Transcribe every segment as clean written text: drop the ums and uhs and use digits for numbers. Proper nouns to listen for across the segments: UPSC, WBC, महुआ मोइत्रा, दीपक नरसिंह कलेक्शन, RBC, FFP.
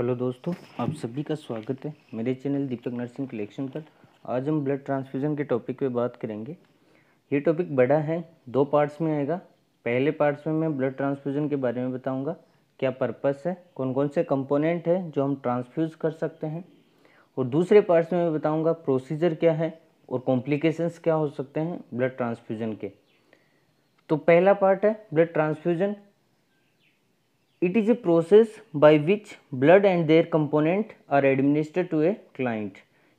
Hello दोस्तों, आप सभी का स्वागत है मेरे चैनल दीपक नरसिंह कलेक्शन पर। आज हम ब्लड ट्रांसफ्यूज़न के टॉपिक पे बात करेंगे। ये टॉपिक बड़ा है, दो पार्ट्स में आएगा। पहले पार्ट्स में मैं ब्लड ट्रांसफ्यूज़न के बारे में बताऊंगा, क्या पर्पस है, कौन कौन से कंपोनेंट है जो हम ट्रांसफ्यूज़ कर सकते हैं, और दूसरे पार्ट्स में मैं बताऊँगा प्रोसीजर क्या है और कॉम्प्लिकेशंस क्या हो सकते हैं ब्लड ट्रांसफ्यूज़न के। तो पहला पार्ट है blood transfusion. It is a process by which blood and their component are administered to a client।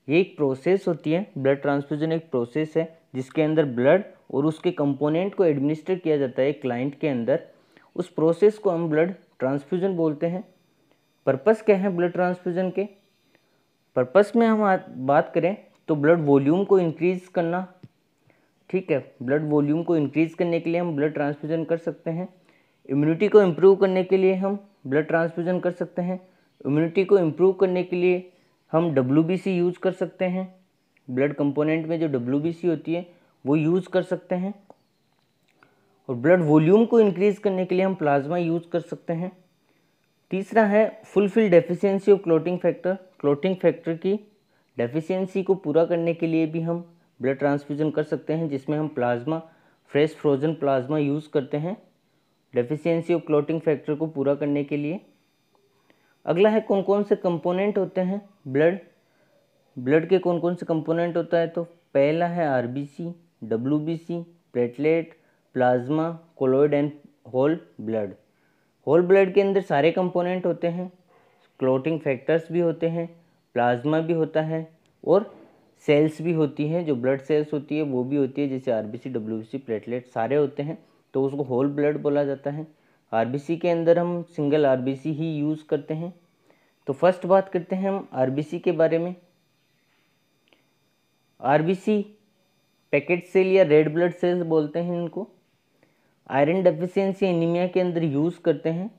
ये एक प्रोसेस होती है, ब्लड ट्रांसफ्यूजन एक प्रोसेस है जिसके अंदर ब्लड और उसके कंपोनेंट को एडमिनिस्टर किया जाता है क्लाइंट के अंदर। उस प्रोसेस को हम ब्लड ट्रांसफ्यूजन बोलते हैं। पर्पस क्या है ब्लड ट्रांसफ्यूजन के? पर्पस में हम बात करें तो ब्लड वॉल्यूम को इंक्रीज करना, ठीक है। ब्लड वॉल्यूम को इंक्रीज करने के लिए हम ब्लड ट्रांसफ्यूजन कर सकते हैं। इम्यूनिटी को इम्प्रूव करने के लिए हम ब्लड ट्रांसफ्यूजन कर सकते हैं। इम्यूनिटी को इम्प्रूव करने के लिए हम WBC यूज़ कर सकते हैं। ब्लड कंपोनेंट में जो WBC होती है वो यूज़ कर सकते हैं। और ब्लड वॉल्यूम को इंक्रीज़ करने के लिए हम प्लाज्मा यूज़ कर सकते हैं। तीसरा है fulfil deficiency of clotting factor. Clotting factor की डेफिशिएंसी को पूरा करने के लिए भी हम ब्लड ट्रांसफ्यूजन कर सकते हैं, जिसमें हम plasma, fresh frozen plasma use करते हैं डेफिशिएंसी ऑफ क्लोटिंग फैक्टर को पूरा करने के लिए। अगला है कौन कौन से कंपोनेंट होते हैं ब्लड के कौन कौन से कंपोनेंट होता है। तो पहला है RBC, WBC, platelet, plasma, colloid and whole blood. Whole blood के अंदर सारे कंपोनेंट होते हैं, क्लोटिंग फैक्टर्स भी होते हैं, प्लाज्मा भी होता है और सेल्स भी होती हैं, जो ब्लड सेल्स होती है वो भी होती है, जैसे RBC, WBC, प्लेटलेट सारे होते हैं, तो उसको होल ब्लड बोला जाता है। RBC के अंदर हम सिंगल RBC ही यूज़ करते हैं। तो फर्स्ट बात करते हैं हम RBC के बारे में। RBC पैकेट सेल या रेड ब्लड सेल्स बोलते हैं इनको। आयरन डेफिशिएंसी एनीमिया के अंदर यूज़ करते हैं।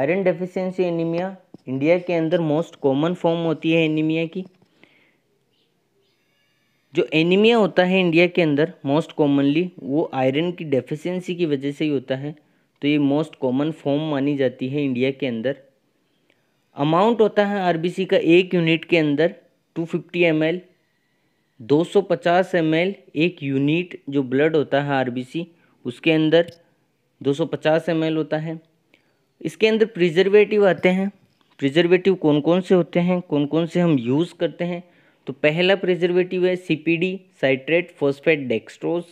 आयरन डेफिशिएंसी एनीमिया इंडिया के अंदर मोस्ट कॉमन फॉर्म होती है एनीमिया की। जो एनीमिया होता है इंडिया के अंदर मोस्ट कॉमनली, वो आयरन की डेफिशिएंसी की वजह से ही होता है, तो ये मोस्ट कॉमन फॉर्म मानी जाती है इंडिया के अंदर। अमाउंट होता है RBC का एक यूनिट के अंदर 250 ml, 250 ml एक यूनिट जो ब्लड होता है RBC उसके अंदर 250 ml होता है। इसके अंदर प्रिजर्वेटिव आते हैं। प्रिजर्वेटिव कौन कौन से होते हैं, कौन कौन से हम यूज़ करते हैं? तो पहला प्रिजर्वेटिव है CPD, साइट्रेट फॉस्फेट डेक्सट्रोज,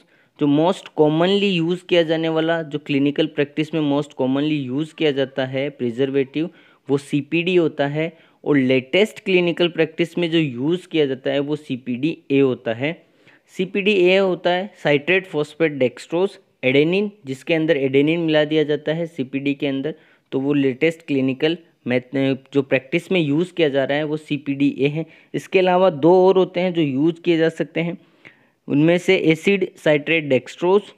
जो मोस्ट कॉमनली यूज़ किया जाने वाला, जो क्लिनिकल प्रैक्टिस में मोस्ट कॉमनली यूज़ किया जाता है प्रिजर्वेटिव, वो CPD होता है। और लेटेस्ट क्लिनिकल प्रैक्टिस में जो यूज़ किया जाता है वो CPDA होता है। CPDA होता है साइट्रेट फॉस्फेट डेक्सट्रोज एडेनिन, जिसके अंदर एडेनिन मिला दिया जाता है CPD के अंदर, तो वो लेटेस्ट क्लिनिकल जो प्रैक्टिस में यूज़ किया जा रहा है वो CPDA है। इसके अलावा दो और होते हैं जो यूज़ किए जा सकते हैं, उनमें से एसिड साइट्रेट डेक्सट्रोज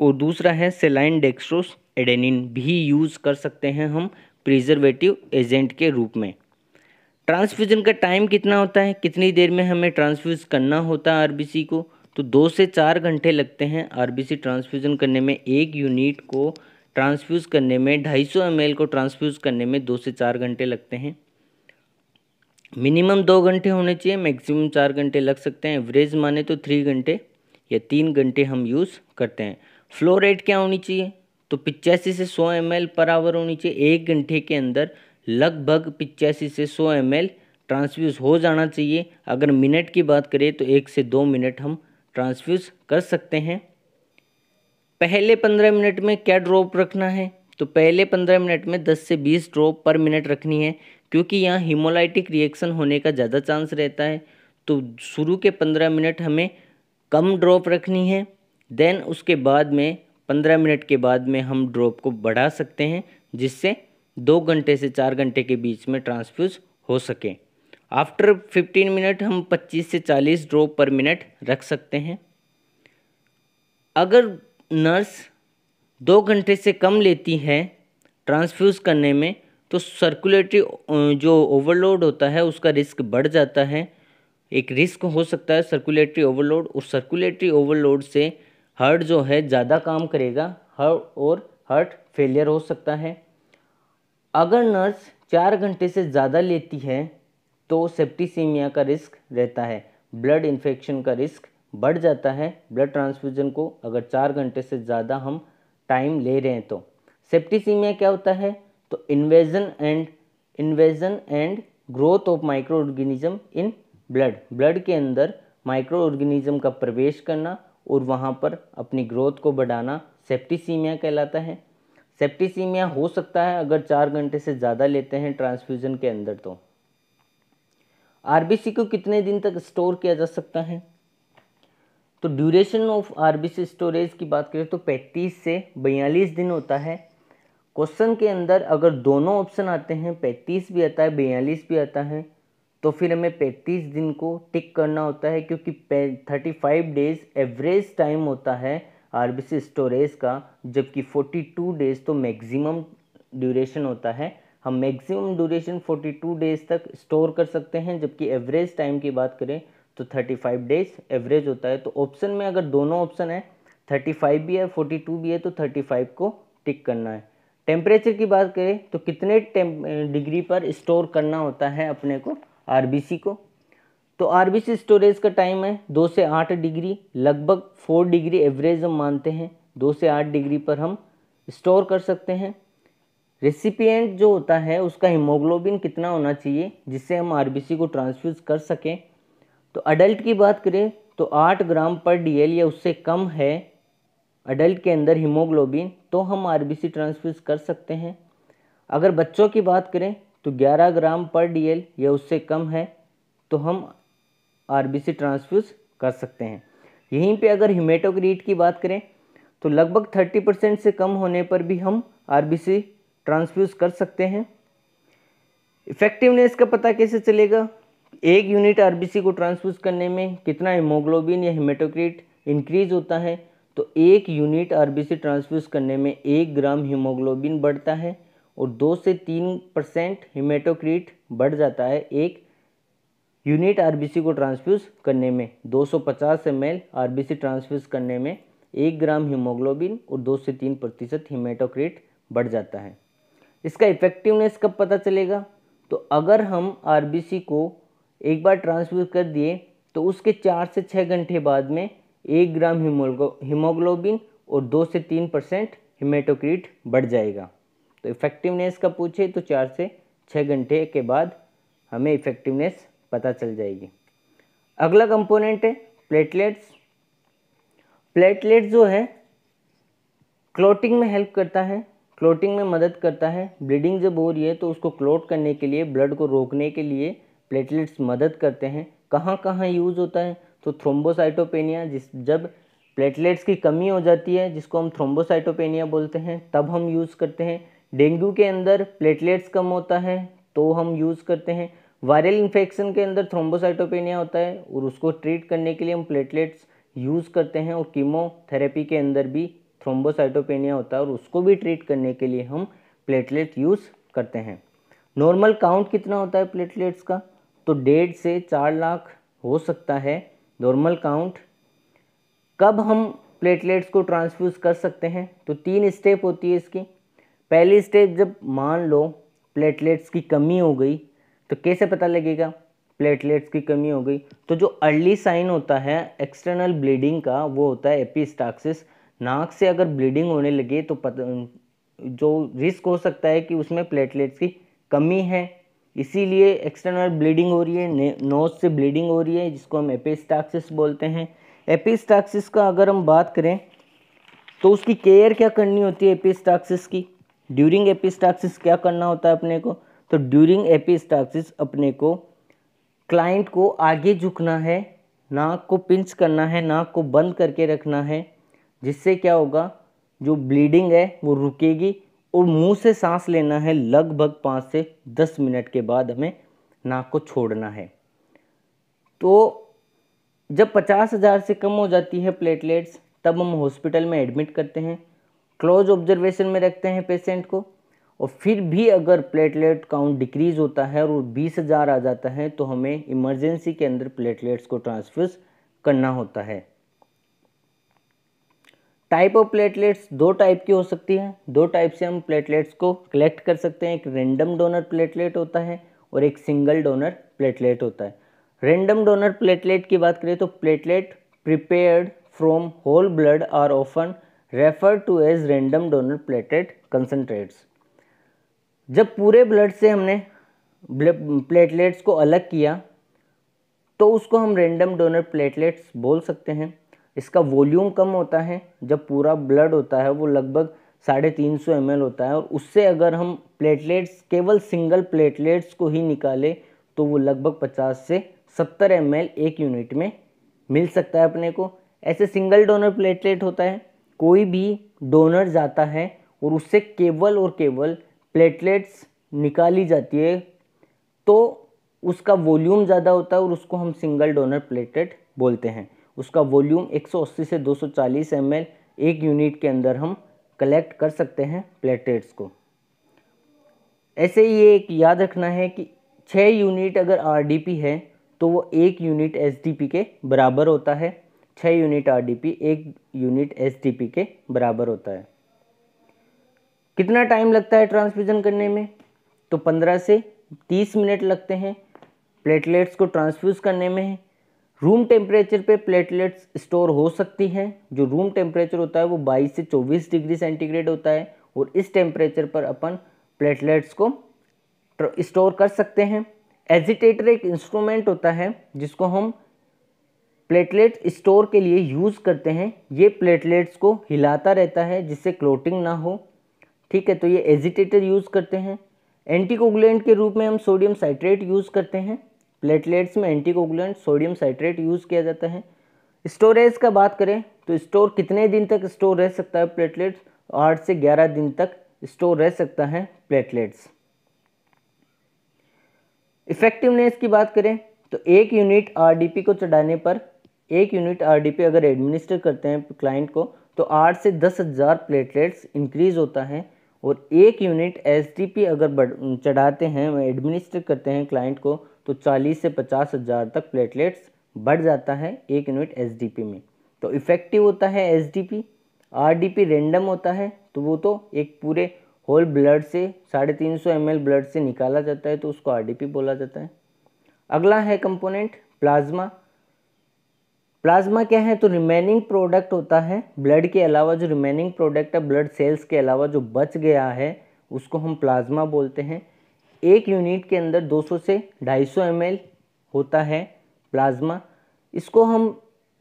और दूसरा है सेलाइन डेक्सट्रोज एडेनिन, भी यूज़ कर सकते हैं हम प्रिजर्वेटिव एजेंट के रूप में। ट्रांसफ्यूज़न का टाइम कितना होता है, कितनी देर में हमें ट्रांसफ्यूज़ करना होता है RBC को? तो 2 से 4 घंटे लगते हैं RBC ट्रांसफ्यूज़न करने में। एक यूनिट को ट्रांसफ्यूज़ करने में, 250 ml को ट्रांसफ्यूज़ करने में 2 से 4 घंटे लगते हैं। मिनिमम 2 घंटे होने चाहिए, मैक्सिमम 4 घंटे लग सकते हैं। एवरेज माने तो 3 घंटे या 3 घंटे हम यूज़ करते हैं। फ्लो रेट क्या होनी चाहिए? तो 85 से 100 ml पर आवर होनी चाहिए। 1 घंटे के अंदर लगभग 85 से 100 ml ट्रांसफ्यूज़ हो जाना चाहिए। अगर मिनट की बात करें तो 1 से 2 मिनट हम ट्रांसफ्यूज़ कर सकते हैं। पहले 15 मिनट में क्या ड्रॉप रखना है? तो पहले 15 मिनट में 10 से 20 ड्रॉप पर मिनट रखनी है, क्योंकि यहाँ हीमोलाइटिक रिएक्शन होने का ज़्यादा चांस रहता है। तो शुरू के 15 मिनट हमें कम ड्रॉप रखनी है, देन उसके बाद में 15 मिनट के बाद में हम ड्रॉप को बढ़ा सकते हैं, जिससे 2 घंटे से 4 घंटे के बीच में ट्रांसफ्यूज़ हो सके। आफ्टर 15 मिनट हम 25 से 40 ड्रॉप पर मिनट रख सकते हैं। अगर नर्स 2 घंटे से कम लेती है ट्रांसफ्यूज़ करने में, तो सर्कुलेटरी जो ओवरलोड होता है उसका रिस्क बढ़ जाता है। एक रिस्क हो सकता है सर्कुलेटरी ओवरलोड, और सर्कुलेटरी ओवरलोड से हार्ट जो है ज़्यादा काम करेगा और हार्ट फेलियर हो सकता है। अगर नर्स 4 घंटे से ज़्यादा लेती है तो सेप्टिसीमिया का रिस्क रहता है, ब्लड इन्फेक्शन का रिस्क बढ़ जाता है। ब्लड ट्रांसफ्यूजन को अगर 4 घंटे से ज़्यादा हम टाइम ले रहे हैं तो सेप्टिसीमिया क्या होता है, तो invasion and growth of microorganism in blood के अंदर माइक्रो ऑर्गेनिज्म का प्रवेश करना और वहाँ पर अपनी ग्रोथ को बढ़ाना सेप्टिसीमिया कहलाता है। सेप्टिसीमिया हो सकता है अगर 4 घंटे से ज़्यादा लेते हैं ट्रांसफ्यूजन के अंदर। तो आरबीसी को कितने दिन तक स्टोर किया जा सकता है, तो ड्यूरेशन ऑफ आरबीसी स्टोरेज की बात करें तो 35 से 42 दिन होता है। क्वेश्चन के अंदर अगर दोनों ऑप्शन आते हैं, 35 भी आता है 42 भी आता है, तो फिर हमें 35 दिन को टिक करना होता है, क्योंकि 35 डेज एवरेज टाइम होता है आरबीसी स्टोरेज का, जबकि 42 डेज तो मैक्सिमम ड्यूरेशन होता है। हम मैक्सिमम ड्यूरेशन 42 डेज तक स्टोर कर सकते हैं, जबकि एवरेज टाइम की बात करें तो 35 डेज एवरेज होता है। तो ऑप्शन में अगर दोनों ऑप्शन है, 35 भी है 42 भी है, तो 35 को टिक करना है। टेम्परेचर की बात करें तो कितने डिग्री पर स्टोर करना होता है अपने को आरबीसी को, तो आरबीसी स्टोरेज का टाइम है 2 से 8 डिग्री, लगभग 4 डिग्री एवरेज हम मानते हैं, 2 से 8 डिग्री पर हम स्टोर कर सकते हैं। रेसिपिएंट जो होता है उसका हीमोग्लोबिन कितना होना चाहिए जिससे हम आरबीसी को ट्रांसफ्यूज कर सकें, तो अडल्ट की बात करें तो 8 ग्राम पर डीएल या उससे कम है अडल्ट के अंदर हीमोग्लोबिन, तो हम आरबीसी ट्रांसफ्यूज कर सकते हैं। अगर बच्चों की बात करें तो 11 ग्राम पर डीएल या उससे कम है तो हम आरबीसी ट्रांसफ्यूज कर सकते हैं। यहीं पे अगर हीमेटोक्रीट की बात करें तो लगभग 30% से कम होने पर भी हम आरबीसी ट्रांसफ्यूज कर सकते हैं। इफेक्टिवनेस का पता कैसे चलेगा, 1 यूनिट आरबीसी को ट्रांसफ्यूज करने में कितना हीमोग्लोबिन या हीमेटोक्रीट इंक्रीज होता है, तो 1 यूनिट आरबीसी ट्रांसफ्यूज करने में 1 ग्राम हीमोग्लोबिन बढ़ता है और 2 से 3% हीमेटोक्रीट बढ़ जाता है 1 यूनिट आरबीसी को ट्रांसफ्यूज करने में। 250 ml आरबीसी ट्रांसफ्यूज करने में 1 ग्राम हीमोग्लोबिन और 2 से 3% हीमेटोक्रीट बढ़ जाता है। इसका इफेक्टिवनेस कब पता चलेगा, तो अगर हम आरबीसी को एक बार ट्रांसफ्यूज कर दिए तो उसके 4 से 6 घंटे बाद में 1 ग्राम हीमोग्लोबिन और 2 से 3% हीमेटोक्रीट बढ़ जाएगा। तो इफेक्टिवनेस का पूछे तो 4 से 6 घंटे के बाद हमें इफेक्टिवनेस पता चल जाएगी। अगला कंपोनेंट है प्लेटलेट्स। प्लेटलेट्स जो है क्लोटिंग में हेल्प करता है, क्लोटिंग में मदद करता है। ब्लीडिंग जब हो रही है तो उसको क्लोट करने के लिए, ब्लड को रोकने के लिए प्लेटलेट्स मदद करते हैं। कहाँ कहाँ यूज़ होता है, तो थ्रोम्बोसाइटोपेनिया, जब प्लेटलेट्स की कमी हो जाती है जिसको हम थ्रोम्बोसाइटोपेनिया बोलते हैं, तब हम यूज़ करते हैं। डेंगू के अंदर प्लेटलेट्स कम होता है तो हम यूज़ करते हैं। वायरल इन्फेक्शन के अंदर थ्रोम्बोसाइटोपेनिया होता है और उसको ट्रीट करने के लिए हम प्लेटलेट्स यूज़ करते हैं। और कीमोथेरेपी के अंदर भी थ्रोम्बोसाइटोपेनिया होता है और उसको भी ट्रीट करने के लिए हम प्लेटलेट यूज़ करते हैं। नॉर्मल काउंट कितना होता है प्लेटलेट्स का, तो 1.5 से 4 लाख हो सकता है नॉर्मल काउंट। कब हम प्लेटलेट्स को ट्रांसफ्यूज़ कर सकते हैं, तो 3 स्टेप होती है इसकी। पहली स्टेप, जब मान लो प्लेटलेट्स की कमी हो गई, तो कैसे पता लगेगा प्लेटलेट्स की कमी हो गई, तो जो अर्ली साइन होता है एक्सटर्नल ब्लीडिंग का वो होता है एपिस्टाक्सिस। नाक से अगर ब्लीडिंग होने लगे तो जो रिस्क हो सकता है कि उसमें प्लेटलेट्स की कमी है, इसीलिए एक्सटर्नल ब्लीडिंग हो रही है। नोज से ब्लीडिंग हो रही है जिसको हम एपिस्टाक्सिस बोलते हैं। एपिस्टाक्सिस का अगर हम बात करें तो उसकी केयर क्या करनी होती है एपिस्टाक्सिस की, ड्यूरिंग एपिस्टाक्सिस क्या करना होता है अपने को, तो ड्यूरिंग एपिस्टाक्सिस अपने को क्लाइंट को आगे झुकना है, नाक को पिंच करना है, नाक को बंद करके रखना है, जिससे क्या होगा जो ब्लीडिंग है वो रुकेगी। और मुंह से सांस लेना है लगभग 5 से 10 मिनट के बाद हमें नाक को छोड़ना है। तो जब 50,000 से कम हो जाती है प्लेटलेट्स तब हम हॉस्पिटल में एडमिट करते हैं, क्लोज ऑब्जर्वेशन में रखते हैं पेशेंट को। और फिर भी अगर प्लेटलेट काउंट डिक्रीज़ होता है और 20,000 आ जाता है तो हमें इमरजेंसी के अंदर प्लेटलेट्स को ट्रांसफ्यूज करना होता है। टाइप ऑफ प्लेटलेट्स दो टाइप की हो सकती है। दो टाइप से हम प्लेटलेट्स को कलेक्ट कर सकते हैं, एक रेंडम डोनर प्लेटलेट होता है और एक सिंगल डोनर प्लेटलेट होता है। रेंडम डोनर प्लेटलेट की बात करें तो platelet prepared from whole blood are often refer to as random donor platelet concentrates. जब पूरे ब्लड से हमने प्लेटलेट्स को अलग किया तो उसको हम रेंडम डोनर प्लेटलेट्स बोल सकते हैं। इसका वॉल्यूम कम होता है, जब पूरा ब्लड होता है वो लगभग 350 ml होता है और उससे अगर हम प्लेटलेट्स केवल सिंगल प्लेटलेट्स को ही निकालें तो वो लगभग 50 से 70 ml एक यूनिट में मिल सकता है अपने को। ऐसे सिंगल डोनर प्लेटलेट होता है, कोई भी डोनर जाता है और उससे केवल और केवल प्लेटलेट्स निकाली जाती है, तो उसका वॉल्यूम ज़्यादा होता है और उसको हम सिंगल डोनर प्लेटलेट बोलते हैं। उसका वॉल्यूम 180 से 240 ml एक यूनिट के अंदर हम कलेक्ट कर सकते हैं प्लेटलेट्स को। ऐसे ही एक याद रखना है कि 6 यूनिट अगर RDP है तो वो 1 यूनिट SDP के बराबर होता है। 6 यूनिट RDP 1 यूनिट SDP के बराबर होता है। कितना टाइम लगता है ट्रांसफ्यूज़न करने में? तो 15 से 30 मिनट लगते हैं प्लेटलेट्स को ट्रांसफ्यूज़ करने में। रूम टेम्परेचर पे प्लेटलेट्स स्टोर हो सकती हैं। जो रूम टेम्परेचर होता है वो 22 से 24 डिग्री सेंटीग्रेड होता है और इस टेम्परेचर पर अपन प्लेटलेट्स को स्टोर कर सकते हैं। एजिटेटर एक इंस्ट्रूमेंट होता है जिसको हम प्लेटलेट स्टोर के लिए यूज़ करते हैं। ये प्लेटलेट्स को हिलाता रहता है जिससे क्लोटिंग ना हो, ठीक है, तो ये एजिटेटर यूज़ करते हैं। एंटीकोगुलेंट के रूप में हम सोडियम साइट्रेट यूज़ करते हैं। प्लेटलेट्स में एंटीकोगुलेंट सोडियम साइट्रेट यूज़ किया जाता है। स्टोरेज का बात करें तो स्टोर कितने दिन तक स्टोर रह सकता है प्लेटलेट्स? 8 से 11 दिन तक स्टोर रह सकता है प्लेटलेट्स। इफेक्टिवनेस की बात करें तो 1 यूनिट RDP को चढ़ाने पर 1 यूनिट RDP अगर एडमिनिस्टर करते हैं क्लाइंट को तो 8 से 10,000 प्लेटलेट्स इंक्रीज़ होता है और 1 यूनिट SDP अगर चढ़ाते हैं एडमिनिस्टर करते हैं क्लाइंट को तो 40 से 50,000 तक प्लेटलेट्स बढ़ जाता है 1 यूनिट SDP में। तो इफ़ेक्टिव होता है SDP। RDP रेंडम होता है तो वो तो एक पूरे होल ब्लड से 350 ml ब्लड से निकाला जाता है तो उसको RDP बोला जाता है। अगला है कंपोनेंट प्लाज्मा। प्लाज्मा क्या है? तो रिमेनिंग प्रोडक्ट होता है ब्लड के अलावा, जो रिमेनिंग प्रोडक्ट है ब्लड सेल्स के अलावा जो बच गया है उसको हम प्लाज्मा बोलते हैं। 1 यूनिट के अंदर 200 से 250 ml होता है प्लाज्मा। इसको हम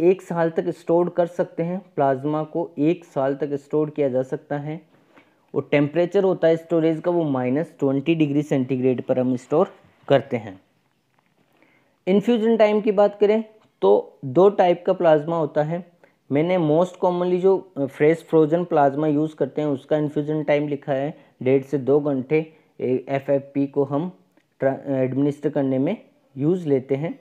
1 साल तक स्टोर कर सकते हैं। प्लाज्मा को 1 साल तक स्टोर किया जा सकता है और टेम्परेचर होता है स्टोरेज का वो -20 डिग्री सेंटीग्रेड पर हम स्टोर करते हैं। इन्फ्यूज़न टाइम की बात करें तो 2 टाइप का प्लाज्मा होता है। मैंने मोस्ट कॉमनली जो फ्रेश फ्रोजन प्लाज्मा यूज़ करते हैं उसका इन्फ्यूज़न टाइम लिखा है 1.5 से 2 घंटे। FFP को हम एडमिनिस्टर करने में यूज़ लेते हैं।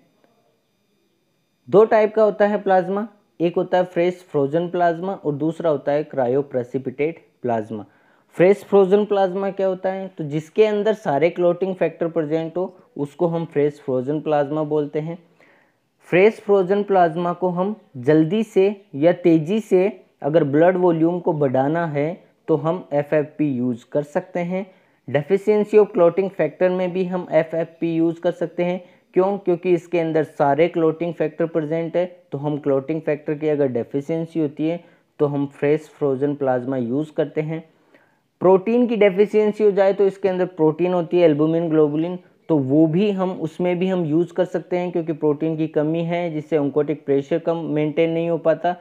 2 टाइप का होता है प्लाज्मा, एक होता है फ्रेश फ्रोजन प्लाज्मा और दूसरा होता है cryoprecipitate plasma. Fresh frozen plasma क्या होता है? तो जिसके अंदर सारे क्लोटिंग फैक्टर प्रेजेंट हो उसको हम फ्रेश फ्रोजन प्लाज्मा बोलते हैं। फ्रेश फ्रोजन प्लाज्मा को हम जल्दी से या तेज़ी से अगर ब्लड वॉल्यूम को बढ़ाना है तो हम FFP यूज़ कर सकते हैं। डेफिशिएंसी ऑफ क्लोटिंग फैक्टर में भी हम FFP यूज़ कर सकते हैं। क्यों? क्योंकि इसके अंदर सारे क्लोटिंग फैक्टर प्रेजेंट है, तो हम क्लोटिंग फैक्टर की अगर डेफिशिएंसी होती है तो हम फ्रेश फ्रोजन प्लाज्मा यूज़ करते हैं। प्रोटीन की डेफिशिएंसी हो जाए तो इसके अंदर प्रोटीन होती है एल्बुमिन ग्लोबुलिन, तो वो भी हम उसमें भी हम यूज़ कर सकते हैं क्योंकि प्रोटीन की कमी है जिससे ओंकोटिक प्रेशर कम मेंटेन नहीं हो पाता।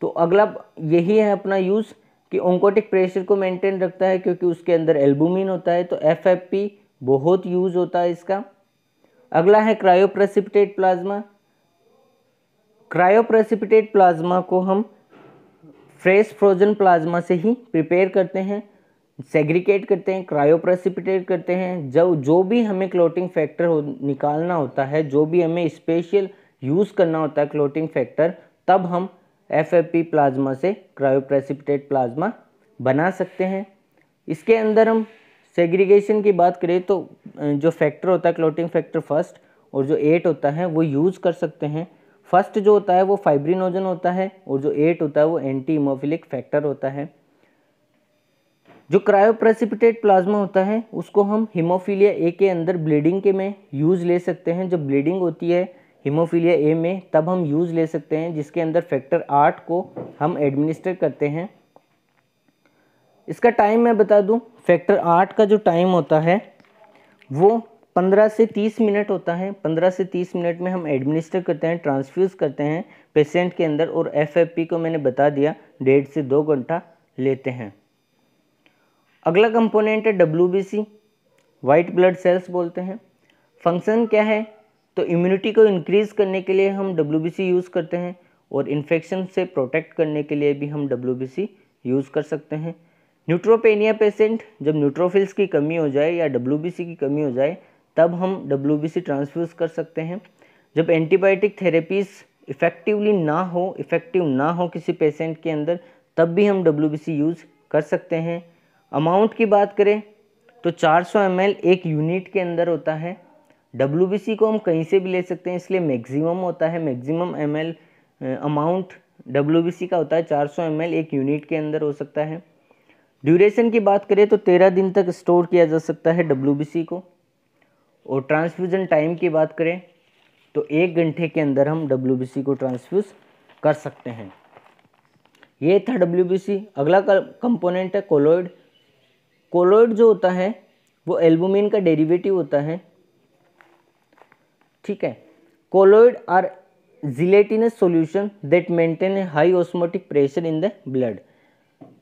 तो अगला यही है अपना यूज़ कि ओंकोटिक प्रेशर को मेंटेन रखता है क्योंकि उसके अंदर एल्बुमिन होता है, तो FFP बहुत यूज़ होता है इसका। अगला है क्रायोप्रेसिपिटेट प्लाज्मा। क्रायोप्रेसिपिटेट प्लाज्मा को हम फ्रेश फ्रोजन प्लाज्मा से ही प्रिपेयर करते हैं, सेग्रीगेट करते हैं, क्रायोप्रेसिपिटेट करते हैं। जब जो भी हमें क्लोटिंग फैक्टर निकालना होता है, जो भी हमें स्पेशल यूज़ करना होता है क्लोटिंग फैक्टर, तब हम FFP प्लाज्मा से क्रायोप्रेसिपिटेट प्लाज्मा बना सकते हैं। इसके अंदर हम सेग्रीगेशन की बात करें तो जो फैक्टर होता है क्लोटिंग फैक्टर फर्स्ट और जो 8 होता है वो यूज़ कर सकते हैं। फर्स्ट जो होता है वो फाइब्रिनोजन होता है और जो 8 होता है वो एंटी हीमोफिलिक फैक्टर होता है। जो क्रायोप्रेसिपिटेट प्लाज्मा होता है उसको हम हीमोफीलिया ए के अंदर ब्लीडिंग के में यूज़ ले सकते हैं। जब ब्लीडिंग होती है हीमोफीलिया ए में तब हम यूज़ ले सकते हैं, जिसके अंदर फैक्टर 8 को हम एडमिनिस्टर करते हैं। इसका टाइम मैं बता दूं, फैक्टर 8 का जो टाइम होता है वो 15 से 30 मिनट होता है। 15 से 30 मिनट में हम एडमिनिस्टर करते हैं, ट्रांसफ्यूज़ करते हैं पेशेंट के अंदर। और एफएफपी को मैंने बता दिया 1.5 से 2 घंटा लेते हैं। अगला कंपोनेंट है डब्ल्यूबीसी, वाइट ब्लड सेल्स बोलते हैं। फंक्शन क्या है तो इम्यूनिटी को इंक्रीज़ करने के लिए हम डब्ल्यूबीसी यूज़ करते हैं और इन्फेक्शन से प्रोटेक्ट करने के लिए भी हम डब्ल्यूबीसी यूज़ कर सकते हैं। न्यूट्रोपेनिया पेशेंट, जब न्यूट्रोफिल्स की कमी हो जाए या डब्ल्यूबीसी की कमी हो जाए तब हम डब्ल्यूबीसी ट्रांसफ्यूज़ कर सकते हैं। जब एंटीबायोटिक थेरेपीज़ इफ़ेक्टिव ना हो किसी पेशेंट के अंदर तब भी हम डब्ल्यूबीसी यूज़ कर सकते हैं। अमाउंट की बात करें तो 400 ml एक यूनिट के अंदर होता है। डब्ल्यूबीसी को हम कहीं से भी ले सकते हैं, इसलिए मैक्सिमम होता है, मैक्सिमम ml अमाउंट डब्ल्यूबीसी का होता है 400 ml एक यूनिट के अंदर हो सकता है। ड्यूरेशन की बात करें तो 13 दिन तक स्टोर किया जा सकता है डब्ल्यूबीसी को। और ट्रांसफ्यूज़न टाइम की बात करें तो 1 घंटे के अंदर हम डब्ल्यूबीसी को ट्रांसफ्यूज़ कर सकते हैं। ये था डब्ल्यूबीसी। अगला कंपोनेंट है कोलोइड। कोलोइड जो होता है वो एल्बुमिन का डेरिवेटिव होता है, ठीक है। Colloid are gelatinous solution that maintain a high osmotic pressure in the blood.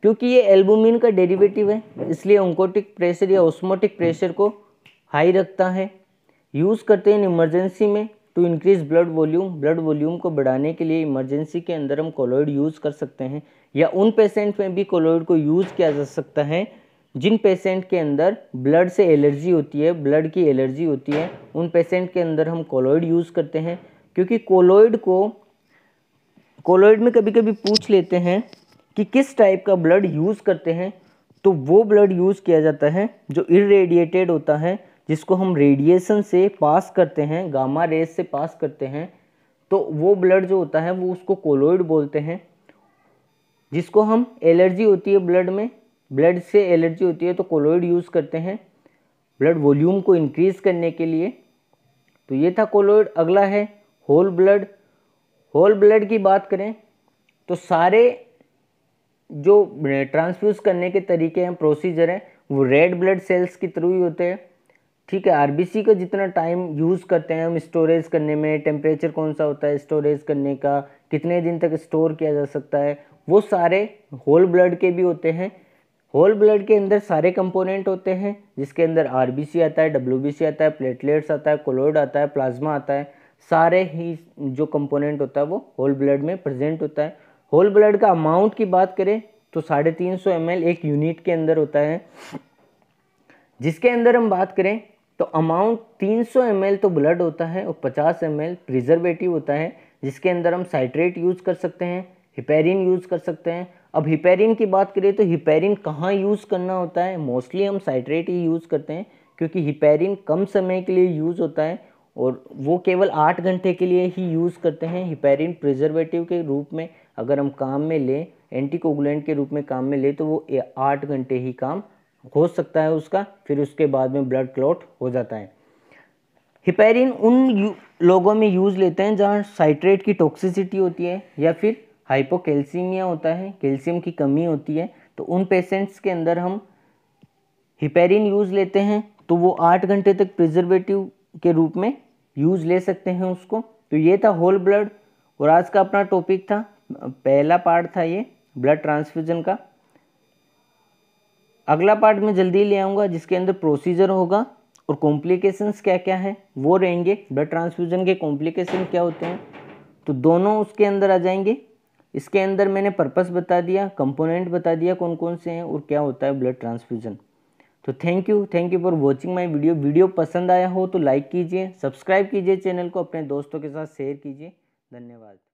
क्योंकि ये एल्बुमिन का डेरिवेटिव है इसलिए ऑन्कोटिक प्रेशर या ऑस्मोटिक प्रेशर को हाई रखता है। यूज़ करते हैं इमरजेंसी में टू इंक्रीज ब्लड वॉल्यूम को बढ़ाने के लिए इमरजेंसी के अंदर हम कोलोइड यूज़ कर सकते हैं। या उन पेशेंट में भी कोलोइड को यूज़ किया जा सकता है जिन पेशेंट के अंदर ब्लड से एलर्जी होती है, ब्लड की एलर्जी होती है, उन पेशेंट के अंदर हम कोलोइड यूज़ करते हैं। क्योंकि कोलोइड में कभी कभी पूछ लेते हैं कि किस टाइप का ब्लड यूज़ करते हैं, तो वो ब्लड यूज़ किया जाता है जो इरेडिएटेड होता है, जिसको हम रेडिएशन से पास करते हैं, गामा रेस से पास करते हैं। तो वो ब्लड जो होता है वो उसको कोलोइड बोलते हैं। जिसको हम एलर्जी होती है ब्लड में, ब्लड से एलर्जी होती है तो कोलोइड यूज़ करते हैं ब्लड वॉल्यूम को इंक्रीज़ करने के लिए। तो ये था कोलोइड। अगला है होल ब्लड। होल ब्लड की बात करें तो सारे जो ट्रांसफ्यूज़ करने के तरीके हैं, प्रोसीजर हैं, वो रेड ब्लड सेल्स के थ्रू ही होते हैं, ठीक है। आरबीसी का जितना टाइम यूज़ करते हैं हम स्टोरेज करने में, टेम्परेचर कौन सा होता है स्टोरेज करने का, कितने दिन तक स्टोर किया जा सकता है, वो सारे होल ब्लड के भी होते हैं। होल ब्लड के अंदर सारे कंपोनेंट होते हैं, जिसके अंदर आरबीसी आता है, डब्ल्यूबीसी आता है, प्लेटलेट्स आता है, कोलोइड आता है, प्लाज्मा आता है, सारे ही जो कंपोनेंट होता है वो होल ब्लड में प्रेजेंट होता है। होल ब्लड का अमाउंट की बात करें तो 350 ml एक यूनिट के अंदर होता है। जिसके अंदर हम बात करें तो अमाउंट 300 ml तो ब्लड होता है और 50 ml प्रिजर्वेटिव होता है, जिसके अंदर हम साइट्रेट यूज़ कर सकते हैं, हिपेरिन यूज़ कर सकते हैं। अब हिपेरिन की बात करें तो हिपेरिन कहाँ यूज़ करना होता है, मोस्टली हम साइट्रेट ही यूज़ करते हैं क्योंकि हिपेरिन कम समय के लिए यूज़ होता है और वो केवल 8 घंटे के लिए ही यूज़ करते हैं। हिपेरिन प्रिजर्वेटिव के रूप में अगर हम काम में लें, एंटीकोगुलेंट के रूप में काम में लें, तो वो 8 घंटे ही काम हो सकता है उसका, फिर उसके बाद में ब्लड क्लॉट हो जाता है। हिपेरिन उन लोगों में यूज़ लेते हैं जहाँ साइट्रेट की टॉक्सिसिटी होती है या फिर हाइपोकैल्सीमिया होता है, कैल्शियम की कमी होती है, तो उन पेशेंट्स के अंदर हम हिपेरिन यूज़ लेते हैं। तो वो 8 घंटे तक प्रिजर्वेटिव के रूप में यूज़ ले सकते हैं उसको। तो ये था होल ब्लड और आज का अपना टॉपिक था, पहला पार्ट था ये ब्लड ट्रांसफ्यूज़न का। अगला पार्ट मैं जल्दी ले आऊँगा जिसके अंदर प्रोसीजर होगा और कॉम्प्लिकेशंस क्या क्या है वो रहेंगे। ब्लड ट्रांसफ्यूज़न के कॉम्प्लिकेशन क्या होते हैं तो दोनों उसके अंदर आ जाएंगे। इसके अंदर मैंने पर्पस बता दिया, कंपोनेंट बता दिया कौन कौन से हैं और क्या होता है ब्लड ट्रांसफ्यूज़न। तो thank you for watching my video. पसंद आया हो तो लाइक कीजिए, सब्सक्राइब कीजिए चैनल को, अपने दोस्तों के साथ शेयर कीजिए। धन्यवाद।